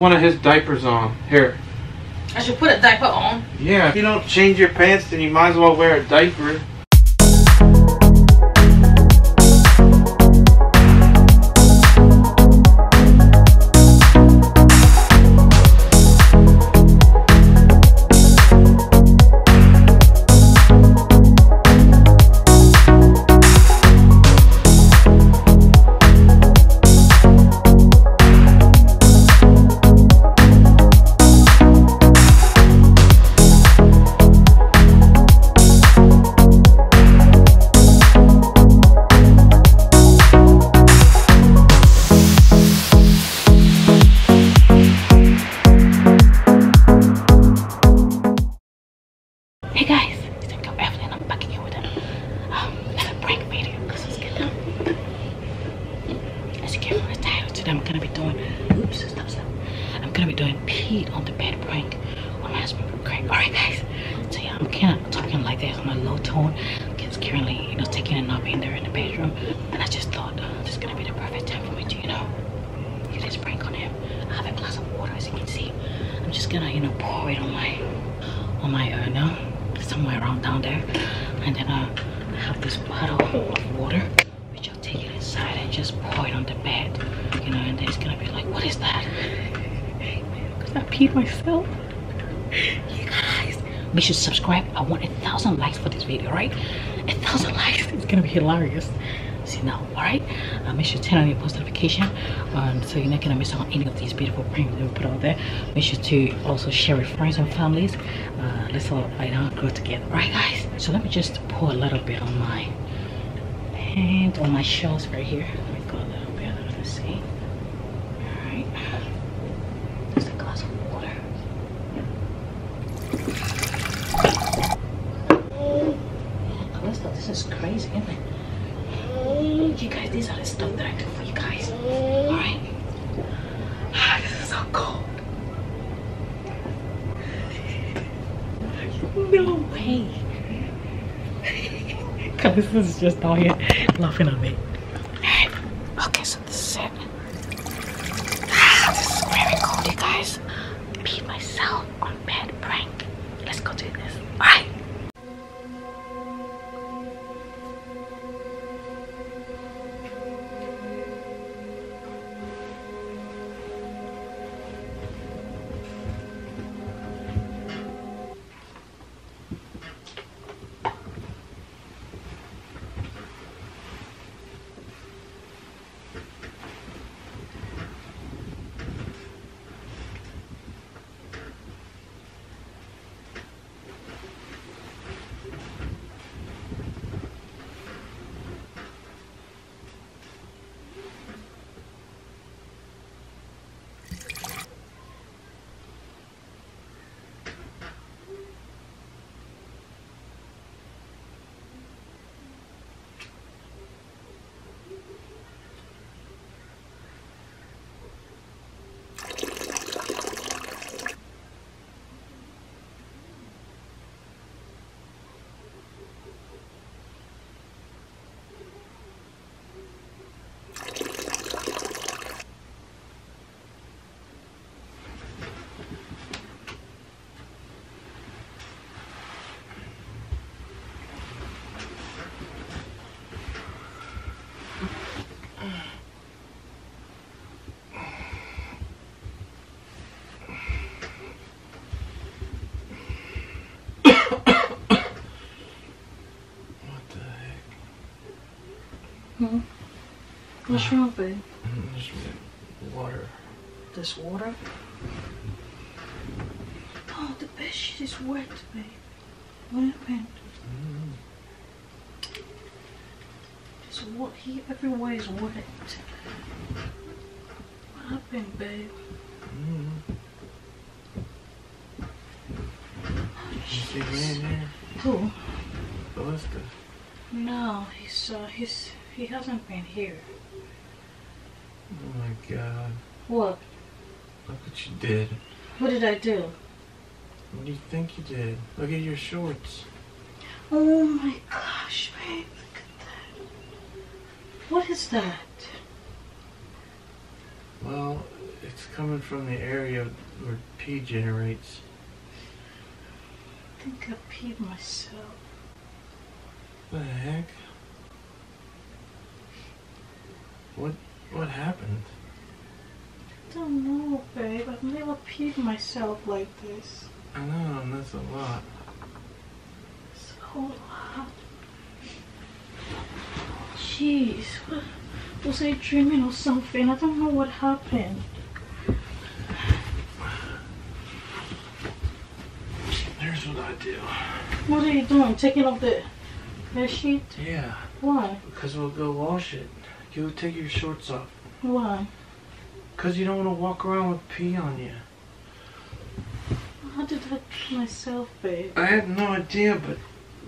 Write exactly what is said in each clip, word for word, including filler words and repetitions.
One of his diapers on. Here. I should put a diaper on? Yeah, if you don't change your pants, then you might as well wear a diaper. Hey guys, it's Uncle Evelyn and I'm back again with a, um, another prank video because it's getting As you can from the title, today I'm gonna be doing, oops, stop, stop. I'm gonna be doing peed on the bed prank on my husband, Greg. Alright guys, so yeah, I'm kind of talking like this on a low tone because currently, you know, taking a nap in there in the bedroom, and I just thought uh, this is gonna be the perfect time for me to, you know, do this prank on him. I have a glass of water, as you can see. I'm just gonna, you know, pour it on my, on my urn. Somewhere around down there, and then uh, I have this bottle of water which I'll take it inside and just pour it on the bed, you know, and then it's gonna be like, what is that? Because I peed myself. You guys, make sure to subscribe. I want a thousand likes for this video, right? A thousand likes, it's gonna be hilarious. See now, alright? Uh, make sure to turn on your post notification um, so you're not gonna miss out on any of these beautiful pranks that we put out there. Make sure to also share with friends and families. Uh, let's all right now grow together, alright guys? So let me just pour a little bit on my hand, on my shells right here. Let me go a little bit, let me see. Alright. Just a glass of water. Oh, this is crazy, isn't it? You guys, these are the stuff that I do for you guys. Alright. Ah, this is so cold. No way. God, this is just out here laughing at me. Alright. Okay, so this is it. Ah, this is very cold, you guys. Pee myself on bed prank. Let's go do this. Alright. Hmm? What's wrong, babe? Just water. This water? Oh, the bed sheet is wet, babe. What happened? Mm. There's water here. Everywhere is wet. What happened, babe? Mm. Oh, she ran in. Who? Buster. No, he's uh, he's. He hasn't been here. Oh my God. What? Look what you did. What did I do? What do you think you did? Look at your shorts. Oh my gosh, babe. Look at that. What is that? Well, it's coming from the area where pee generates. I think I peed myself. What the heck? What, what happened? I don't know, babe. I've never peed myself like this. I know, and that's a lot. It's a whole lot. Jeez, what, was I dreaming or something? I don't know what happened. Here's what I do. What are you doing? Taking off the hair sheet? Yeah. Why? Because we'll go wash it. You'll take your shorts off. Why? Because you don't want to walk around with pee on you. How did I pee myself, babe? I had no idea, but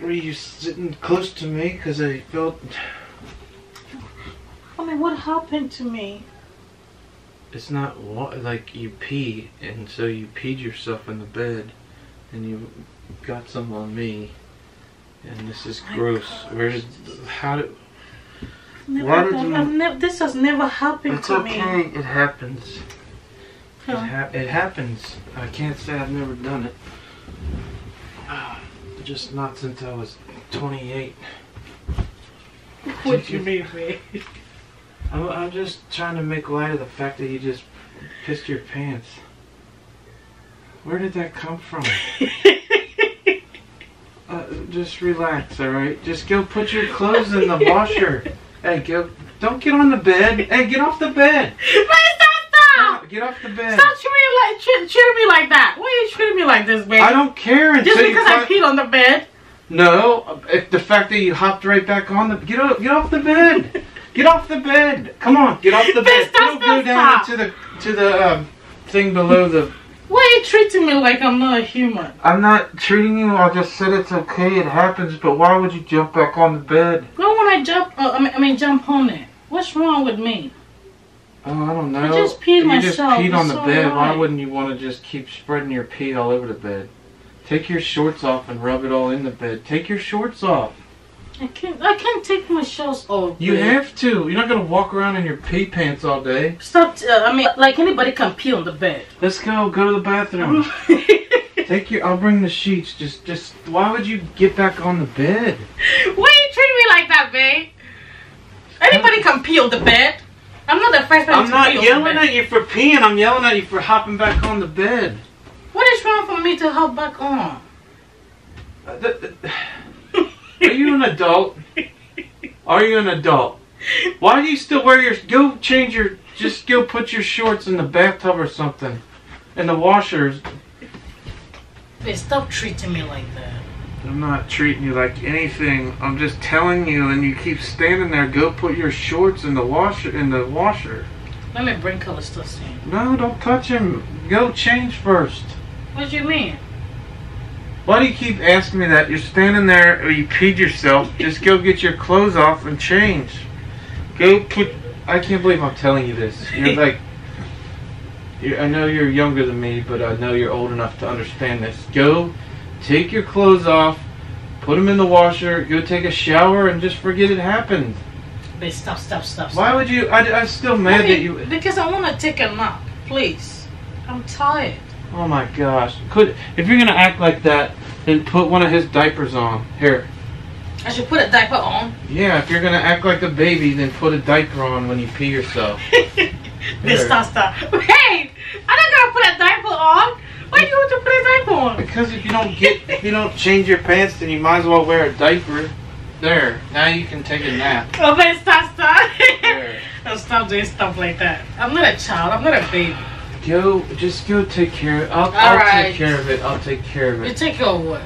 were you sitting close to me? Because I felt... I mean, what happened to me? It's not wa like you pee, and so you peed yourself in the bed, and you got some on me, and this is oh gross. Gosh. Where's... how did... Never, Why did you... I've never, this has never happened it's to okay. me. It's okay, it happens. Huh. It, ha it happens. I can't say I've never done it. Uh, just not since I was twenty-eight. What do you mean, babe? I'm, I'm just trying to make light of the fact that you just pissed your pants. Where did that come from? uh, just relax, alright? Just go put your clothes in the washer. Hey, go, don't get on the bed. Hey, get off the bed. Please don't stop. Get off the bed. Stop treating, like, tre treating me like that. Why are you treating me like this, baby? I don't care until Just because you I peed on the bed? No. If the fact that you hopped right back on the... Get, up, get off the bed. Get off the bed. Come on, get off the bed. Don't go down to the, to the um, thing below the... Why are you treating me like I'm not a human? I'm not treating you. I just said it's okay. It happens. But why would you jump back on the bed? Why would I jump? Uh, I, mean, I mean, jump on it. What's wrong with me? Oh, I don't know. I just peed you myself. You just peed on it's the bed. Right. Why wouldn't you want to just keep spreading your pee all over the bed? Take your shorts off and rub it all in the bed. Take your shorts off. I can't. I can't take my shorts off. You babe. have to. You're not gonna walk around in your pee pants all day. Stop. Uh, I mean, like anybody can pee on the bed. Let's go. Go to the bathroom. Take your. I'll bring the sheets. Just, just. Why would you get back on the bed? Why are you treating me like that, babe? Anybody can pee on the bed. I'm not the first person to pee on the bed. I'm not yelling at you for peeing. I'm yelling at you for hopping back on the bed. What is wrong for me to hop back on? Uh, the, the, Are you an adult? Are you an adult? Why do you still wear your... Go change your... Just go put your shorts in the bathtub or something. In the washers. Hey, stop treating me like that. I'm not treating you like anything. I'm just telling you, and you keep standing there. Go put your shorts in the washer. In the washer. Let me bring Callisto's in. No, don't touch him. Go change first. What do you mean? Why do you keep asking me that? You're standing there, or you peed yourself. Just go get your clothes off and change. Go put... I can't believe I'm telling you this. You're like... You're, I know you're younger than me, but I know you're old enough to understand this. Go take your clothes off, put them in the washer, go take a shower, and just forget it happened. Wait, stop, stop, stop, stop. Why would you... I, I'm still mad I mean, that you... Because I want to take a nap, please. I'm tired. Oh my gosh. Could if you're gonna act like that, then put one of his diapers on. Here. I should put a diaper on? Yeah, if you're gonna act like a baby, then put a diaper on when you pee yourself. This stop stop. Hey! I don't gotta put a diaper on! Why do you want to put a diaper on? Because if you don't get if you don't change your pants, then you might as well wear a diaper. There. Now you can take a nap. Oh but stop stop. Don't stop doing stuff like that. I'm not a child, I'm not a baby. Go, just go take care of it. I'll, All I'll right. take care of it. I'll take care of it. You take care of what?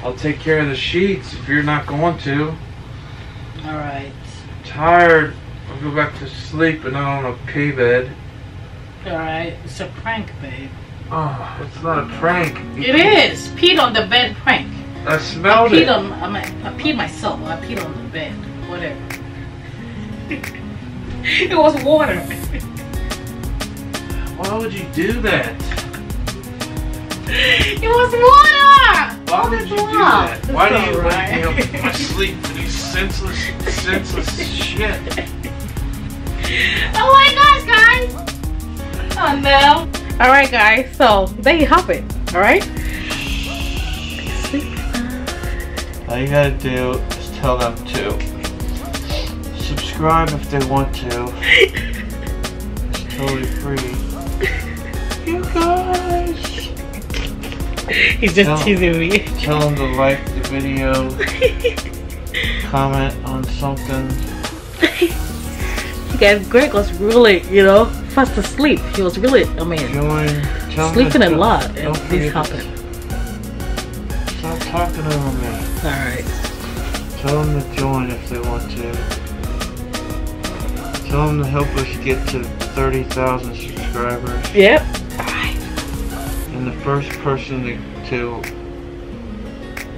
I'll take care of the sheets if you're not going to. Alright. Tired. I'll go back to sleep and not on a pee bed. Alright. It's a prank, babe. Oh, it's not a prank. It is. Peed on the bed prank. I smelled I peed it. On, I, mean, I peed myself. I peed on the bed. Whatever. It was water. Why would you do that? It was water! Why would you do that? Why do you wake me up in my sleep with these senseless, senseless shit? Oh my gosh, guys! Come on now. All right, guys. So there you have it. All right. All you gotta do is tell them to subscribe if they want to. It's totally free. You guys. He's just tell, teasing me. Tell them to like the video, comment on something. You guys, Greg was really, you know, fast asleep. He was really, I mean, Join, sleeping a lot. And these happen. Stop talking over me. All right. Tell them to join if they want to. Tell them to help us get to thirty thousand subscribers. Yep. And the first person to, to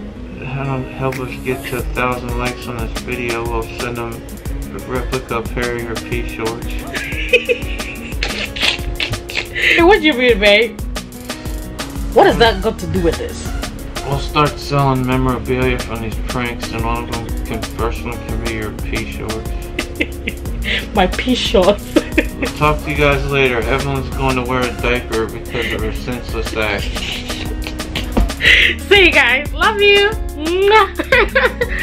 help us get to a thousand likes on this video, we'll send them a replica of Harry or P shorts. Hey, what you mean, babe? What has that got to do with this? We'll start selling memorabilia from these pranks, and one of them can, first one can be your P shorts. My P shorts. We'll talk to you guys later. Everyone's going to wear a diaper because of her senseless act. See you guys. Love you.